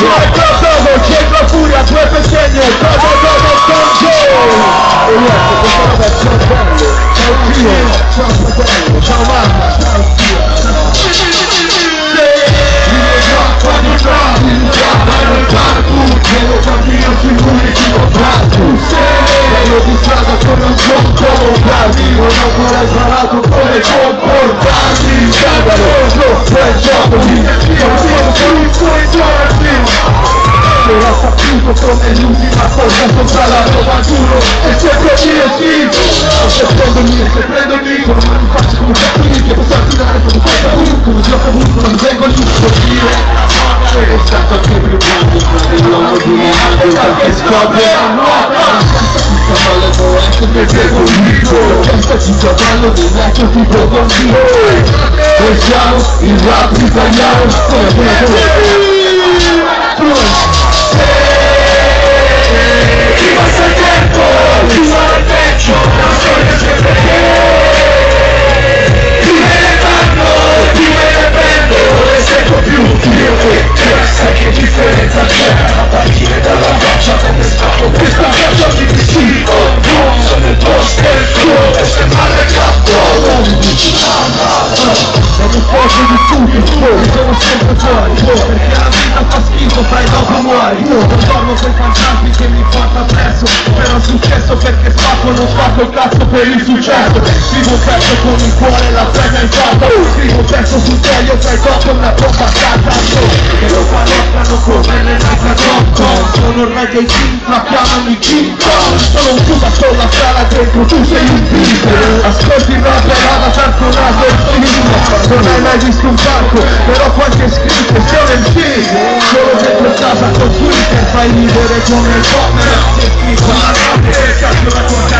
Dietro a furia, due pestegne, proprio come Don Joe. E ecco questa roba è ciao bello, ciao zio, ciao fratello, ciao mamma, ciao come l'ultima cosa sopra la roba duro e sempre mio figlio se prendo il nido ma mi faccio come cattivi che posso attirare come fai da lui come gioco ovunque non vengo giusto io è stato anche più grande nell'uomo di un altro perché scoppia la nuova che devo dico, senza ti cavallo del vecchio tipo con noi e siamo il rap italiano perché spacco non spacco il cazzo per il successo. Scrivo un pezzo con il cuore, la penna in fatta. Scrivo un pezzo sul serio, tra il coppo e una bomba scatta. E lo palettano come le nata Kong. Sono ormai dei team, ma chiamami King Kong. Sono un tuba, sono la sala dentro, tu sei un tipo. Ascolti una pelata, tanto una cortina. Non hai mai visto un parco, però qualche scritto se è un figo. Solo dentro casa con Twitter fai vivere come il bomber. Grazie,